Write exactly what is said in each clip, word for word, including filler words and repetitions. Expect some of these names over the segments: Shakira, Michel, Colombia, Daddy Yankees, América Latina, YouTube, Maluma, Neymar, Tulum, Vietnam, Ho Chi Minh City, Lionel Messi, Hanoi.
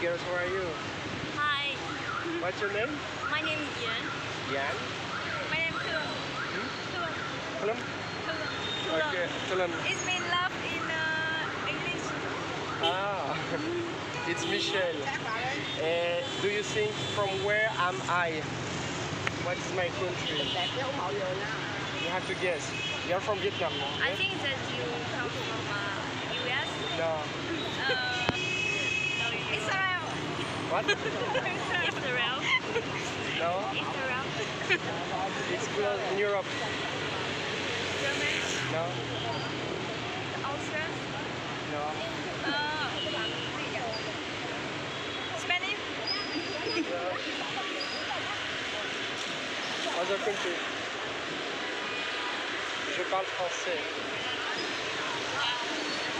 girls, how are you? Hi. What's your name? My name is Yan. Yan? My name is Tulum. Hmm? Tulum. Tulum? Tulum. Tulum. Okay, Tulum. It's been love in uh, English. Ah, it's Michelle. Uh, do you think from where am I? What is my country? You have to guess. You're from Vietnam, no? I think that you come from uh, U S. No. Uh, no, you Israel. What? Israel. No. Israel. It's close in Europe. Germany. No. Austria. No. Uh, Spanish. No. Other country. Je parle français.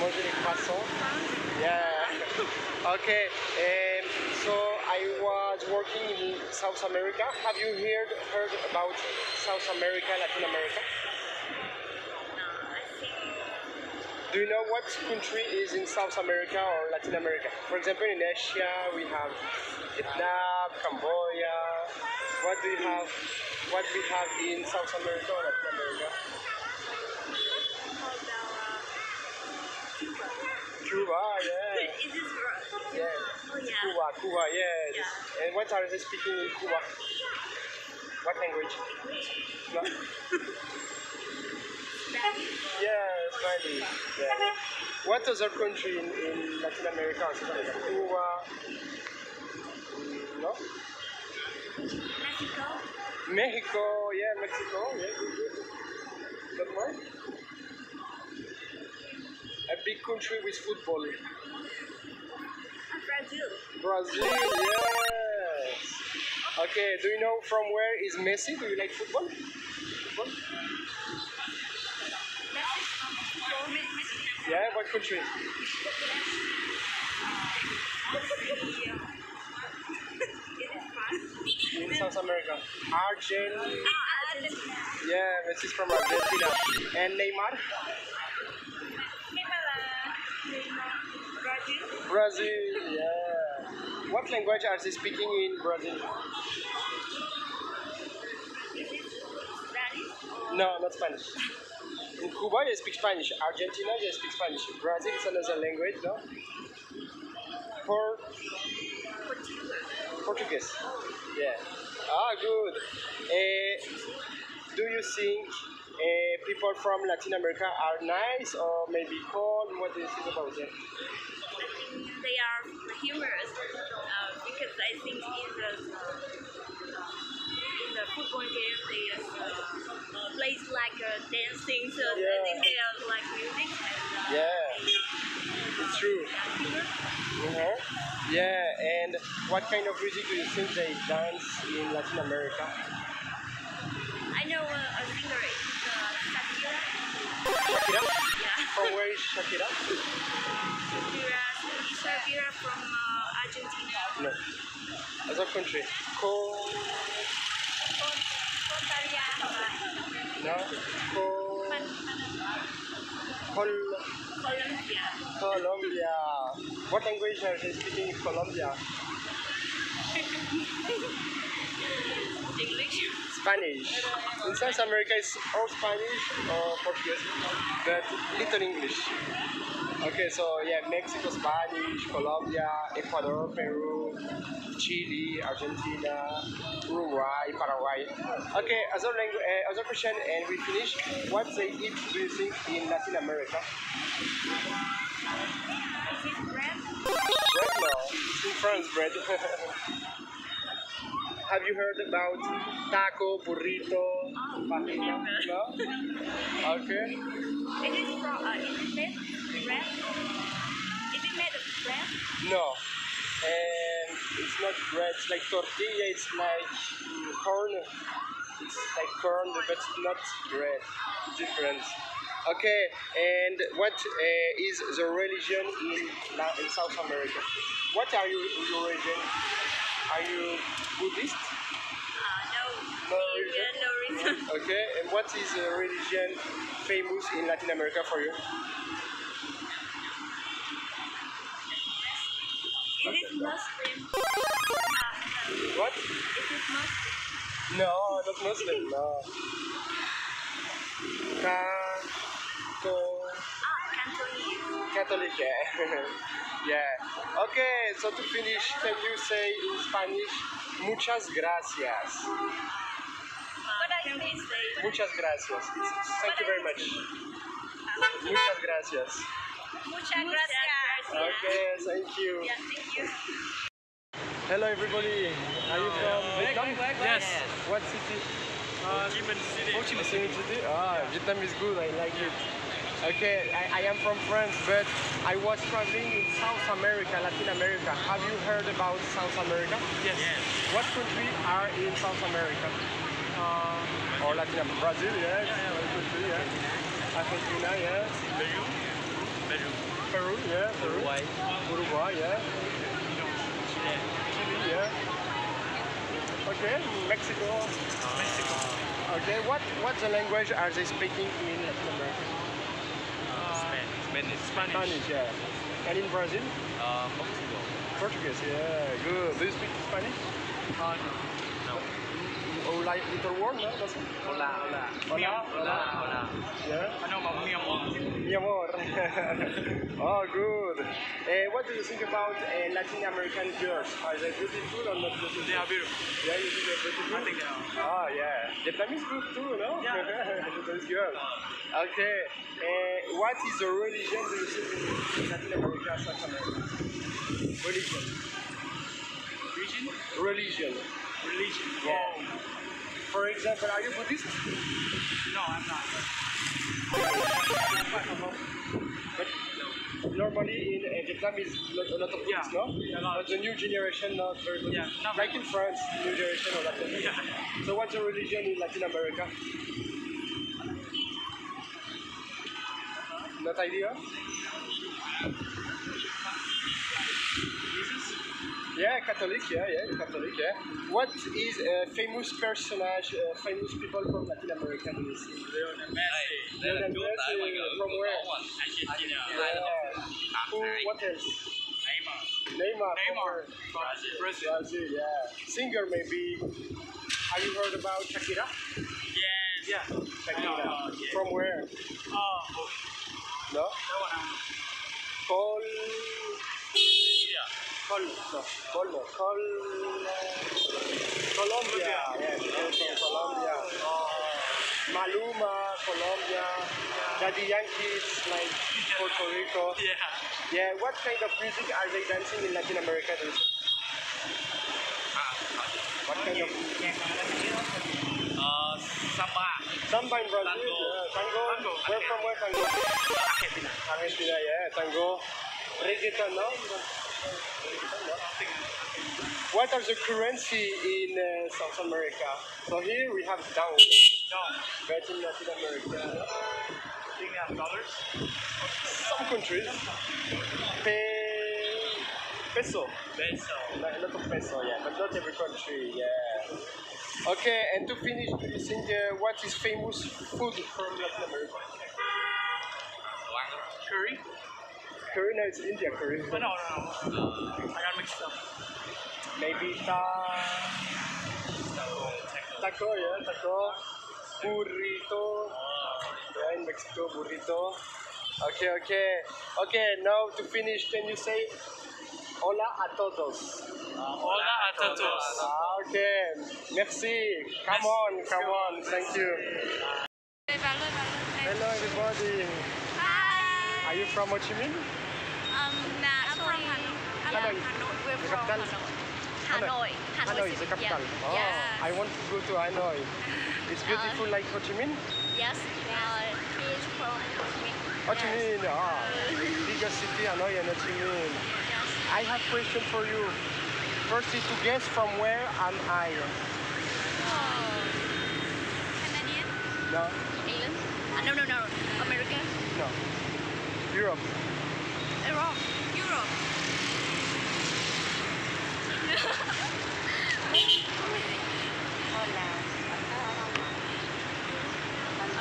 Manger les croissants. Yeah. Okay. Um, so I was working in South America. Have you heard heard about South America, Latin America? No, I think. Do you know what country is in South America or Latin America? For example, in Asia we have Vietnam, Cambodia. What do you have? What we have in South America or Latin America? Cuba, yeah. Is this right? Yeah. Oh, yeah. Cuba, Cuba, yes. Yeah. And what are they speaking in Cuba? What language? English. No. Spanish. Yeah, Spanish. Yeah. What other country in, in Latin America or South America? Cuba? No? Mexico. Mexico, yeah, Mexico. Yeah, good, good. Not more? A big country with football. Brazil. Brazil, yes. Okay, do you know from where is Messi? Do you like football? Football? Yeah, what country? In South America. Argentina. Yeah, Messi's from Argentina. And Neymar? Brazil, yeah. What language are they speaking in Brazil? Is it Spanish? No, not Spanish. In Cuba, they speak Spanish. Argentina, they speak Spanish. Brazil is another language, no? Por... Portuguese. Yeah. Ah, good. Uh, do you think uh, people from Latin America are nice or maybe cold? What do you think about them? They are humorous uh, because I think in the, in the football game they uh, play like uh, dancing, so yeah. I think they are like music. And, uh, yeah, it's true. Uh-huh. Yeah, and what kind of music do you think they dance in Latin America? I know uh, a singer is uh, Shakira. Shakira? Yeah. From where is Shakira? Shakira. Shakira from uh, Argentina. No. Other country. Co... Costa Rica. No. Co... Col... Colombia. Colombia. What language are they speaking in Colombia? English. Spanish. In South America it's all Spanish or Portuguese, but little English. Okay, so yeah, Mexico, Spanish, Colombia, Ecuador, Peru, Chile, Argentina, Uruguay, Paraguay. Okay, other language, uh, other question, and we finish. What they eat, do you think, in Latin America? Is it bread? Bread, no. It's in France, bread. Have you heard about taco, burrito, oh, paella? No? Okay. It is from, uh, is it made of bread? Is it made of bread? No. And it's not bread, it's like tortilla, it's like corn. It's like corn, but not bread. Different. Okay, and what uh, is the religion in, in South America? What are you, your religion? Are you Buddhist? Uh, no, no religion. No reason. Okay, and what is a religion famous in Latin America for you? Is it Muslim. What? Is it Muslim? No, not Muslim, no. Canto... Ah, Catholic. Catholic, yeah. Yeah. Okay, so to finish, can you say in Spanish, muchas gracias? What I can say? Muchas gracias. Thank you very much. Muchas gracias. Muchas gracias. Okay, thank you. Yeah, thank you. Hello everybody. Are you from Vietnam? Yes. What city? Ho Chi Minh City. Ho Chi Minh City. Ah, Vietnam is good. I like it. Okay, I, I am from France, but I was traveling in South America, Latin America. Have you heard about South America? Yes. Yes. What countries are in South America? Uh, or Latin America? Brazil, yes. Yeah, yeah, what country, yeah. Argentina, yes. Peru. Peru. Peru, yeah. Peru. Uruguay. Uruguay, yeah. Chile. Chile, yeah. Okay, Mexico. Mexico. Okay, what, what the language are they speaking in Latin America? Spanish. Spanish, yeah. And in Brazil? Uh, Portugal. Portuguese, yeah, good. Do you speak Spanish? Uh, no. No. Hola, little word, no? That's it? Hola, hola. Hola, hola, hola. Yeah? No, mi amor. Mi amor. Oh, good. Uh, what do you think about uh, Latin American girls? Are they beautiful or not beautiful? They are beautiful. Yeah, you think they're beautiful? I think they are. Oh, yeah. Vietnam is good too, no? Yeah. Vietnam is good. Okay. Uh, what is the religion do you think in Latin America, South America? Religion. Religion? Religion. Religion. Yeah. Oh. For example, are you Buddhist? No, I'm not. But normally in uh, Vietnam is a lot of Buddhists, yeah. No? Yeah, no? But the new generation, not very good. Yeah, not like in France, new generation or Latin America. Yeah. So what's the religion in Latin America? Not idea? Yeah, Catholic, yeah, yeah, Catholic, yeah. What is a uh, famous personage, uh, famous people from Latin America? Lionel Messi. Lionel Messi, from where? Argentina. Yeah. Who, what else? Neymar. Neymar, Neymar. From Brazil. Brazil. Brazil, yeah. Singer, maybe. Have you heard about Shakira? Yes. Yeah. Shakira. Know, uh, yeah. From where? Oh. Oh. No? No, no. Paul... Col no, Col no, Col Colombia, yeah, yeah, from Colombia. Uh, Maluma, Colombia, Daddy Yankees, like Puerto Rico. Yeah. Yeah. What kind of music are they dancing in Latin America? What kind of music? Uh, samba. Samba in Brazil. Tango. Yeah. Tango. Tango. Where from? Where tango? Argentina. Argentina, yeah. Tango. Reggaeton, no? What are the currency in uh, South America? So here we have down. Down. But in Latin America, I think we have dollars. Some countries. Pe peso. Peso. Like a lot of peso, yeah. But not every country, yeah. Okay, and to finish, do you think uh, what is famous food from Latin America? Curry. Curry, no, it's India curry. But no, no, no. I got mixed up. Maybe ta... taco, yeah, taco. Burrito. Yeah, in Mexico, burrito. Okay, okay. Okay, now to finish, can you say hola a todos? Uh, hola a todos. Ah, okay. Merci. Come on, come on. Thank you. Hello, everybody. Hi. Are you from Ho Chi Minh? Um, no, I'm from Hanoi. Hanoi. Hanoi. We're from Hanoi. Hanoi. Hanoi is the capital. Yeah. Oh, yeah. I want to go to Hanoi. It's beautiful uh, like Ho Chi Minh? Yes. Uh, it is from Ho Chi Minh. Ho Chi Minh. Yes. Oh. Uh, biggest city, Hanoi and Ho Chi Minh. Yes. I have a question for you. First is to guess from where am I? Oh. Canadian? No. England? Uh, no, no, no. America? No. Europe. Europe. Europe. Hola. Europe. Uh,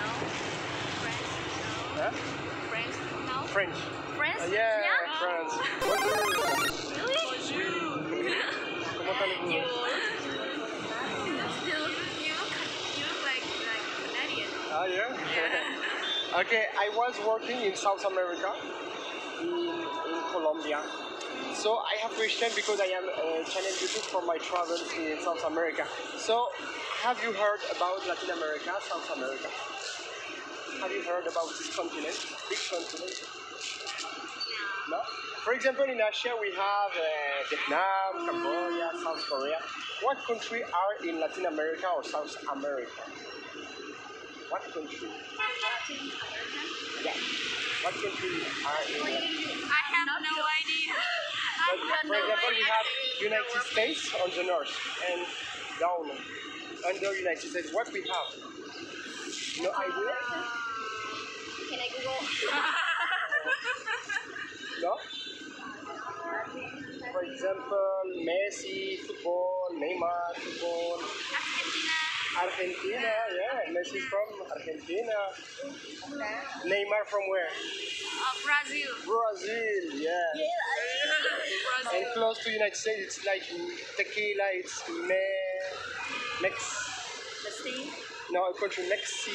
no. French. No. Huh? French. No. French. friends? Yeah, yeah? friends. Really? You, you look, you look like, like Canadian. Ah, yeah? Yeah. Okay, I was working in South America, in, in Colombia. So I have question because I am a channel YouTube for my travels in South America. So have you heard about Latin America, South America? Have you heard about this continent, big continent? No. For example, in Asia we have uh, Vietnam, Cambodia, South Korea. What country are in Latin America or South America? What country? Latin America? Yeah. What country are in Latin? I have no idea. But for example, we have United States on the north and down under United States. What we have? No idea? Can I Google? No? For example, Messi, football, Neymar, football. Argentina, yeah. Messi from Argentina. Neymar from where? Uh, Brazil. Brazil, yeah. yeah. Brazil. And close to United States, it's like tequila, it's me, Mex. Mexico. No, a country, Mexi.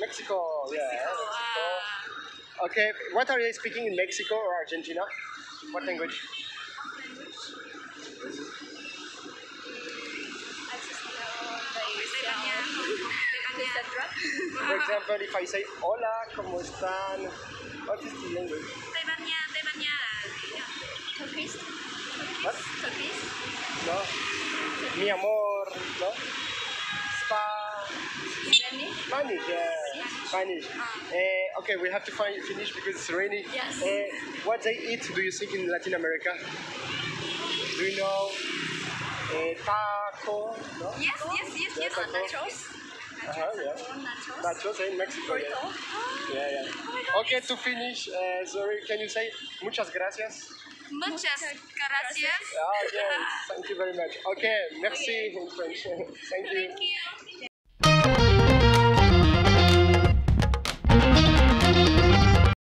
Mexico, Mexico. yeah. Mexico. Uh, okay, what are they speaking in Mexico or Argentina? What language? For example, if I say hola, ¿cómo están? What is the language? Te bañas, te bañas. Topis? What? Topis? No. Mi amor, no? Spa. Spanish? Spanish, yeah. Yes. Spanish. Ah. Uh, okay, we have to find, finish because it's raining. Yes. Uh, what they eat, do you think, in Latin America? Do you know? Uh, taco? No? Yes, yes, yes, yes. Nachos. Uh-huh, yeah. Nachos in Mexico. Yeah. Yeah, yeah. Oh okay, to finish, uh, sorry, can you say muchas gracias? Muchas gracias. Oh, yeah. Thank you very much. Okay, merci okay. in French. Thank you. Thank you.